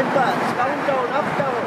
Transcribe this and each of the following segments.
Inverse, down, down, up, down.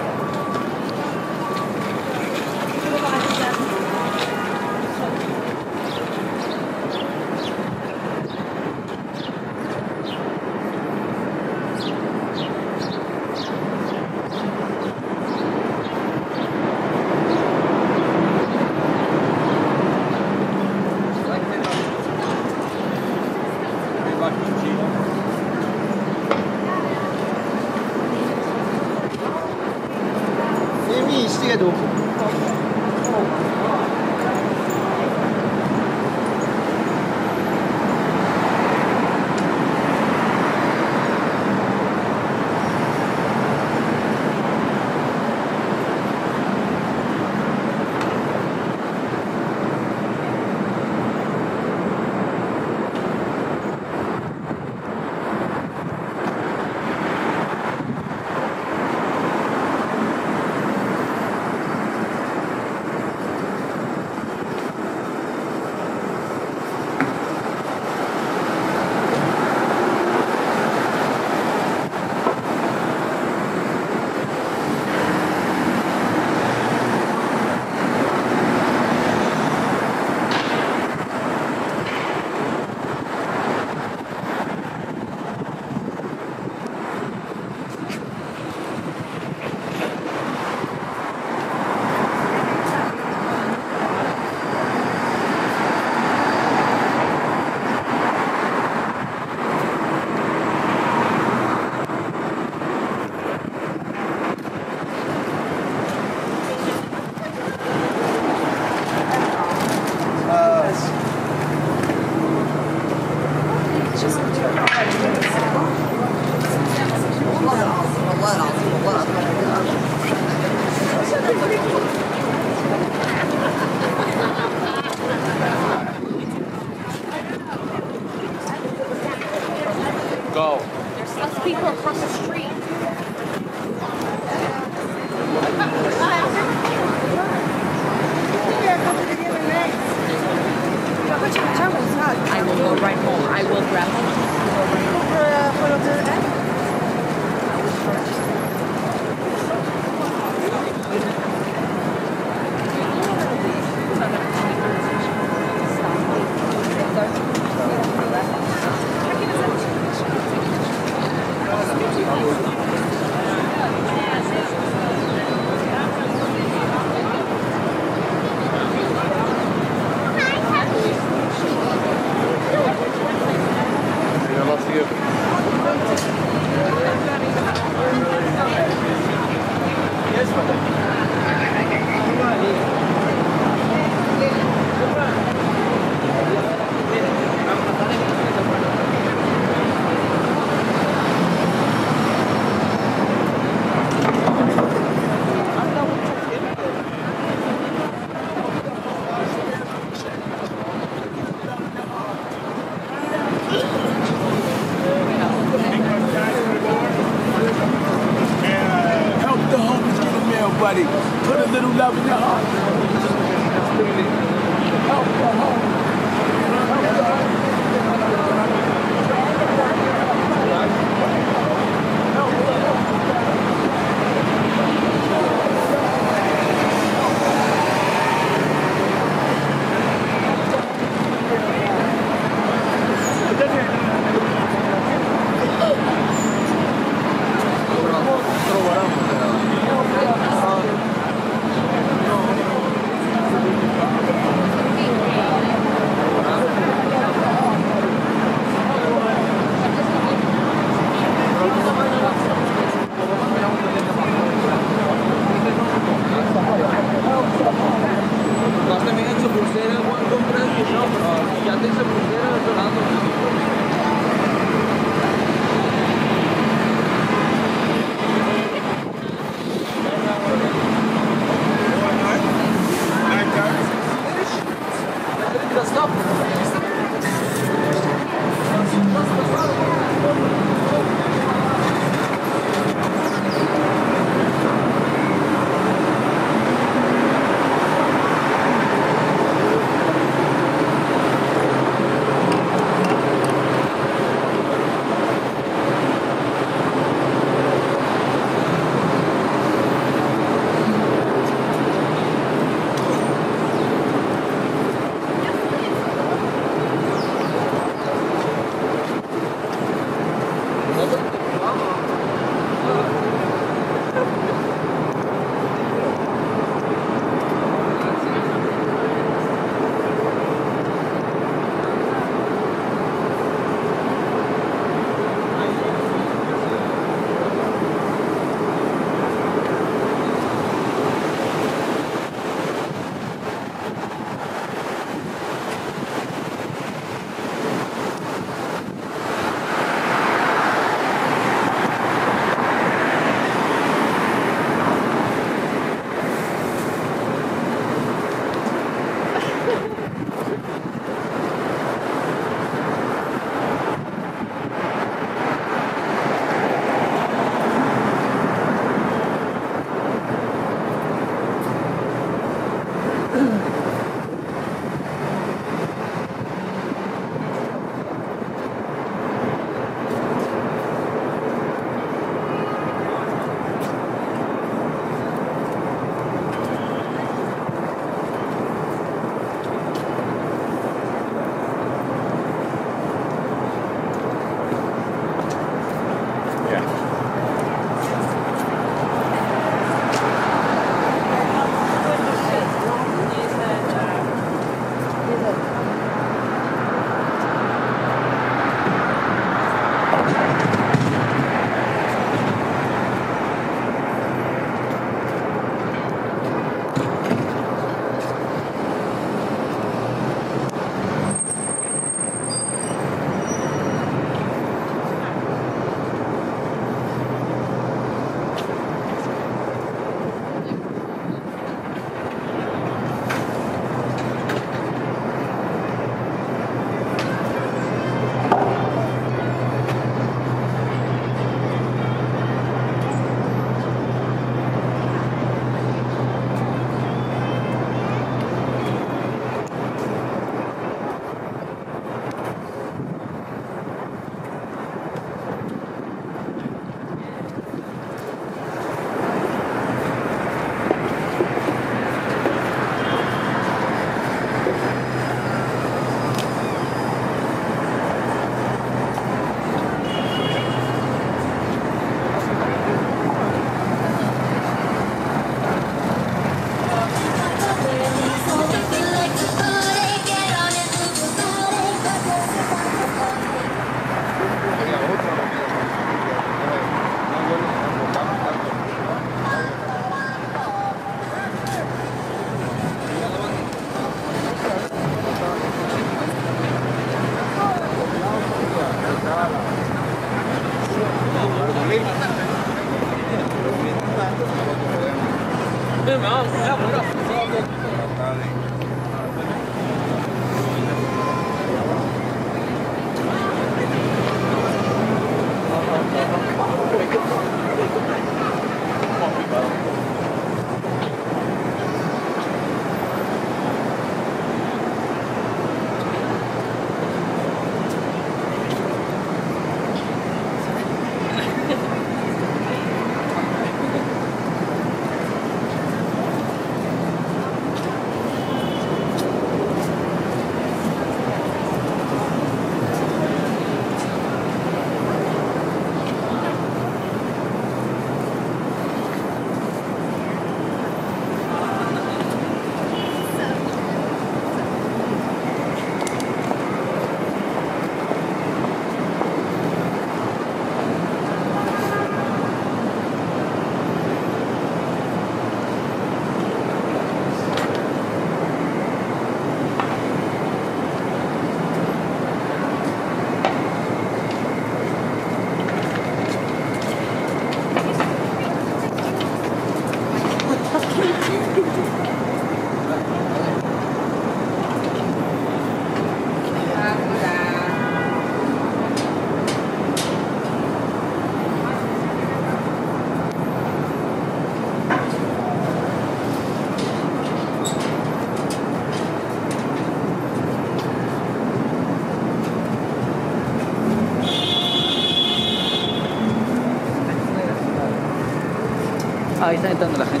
ahí está entrando la gente.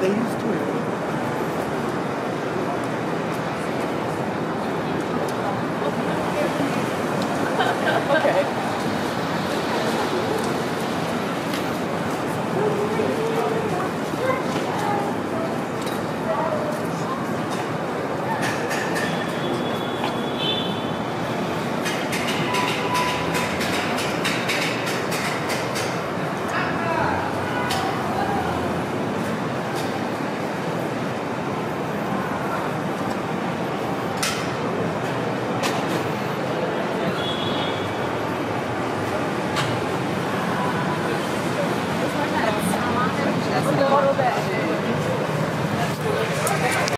They used to it.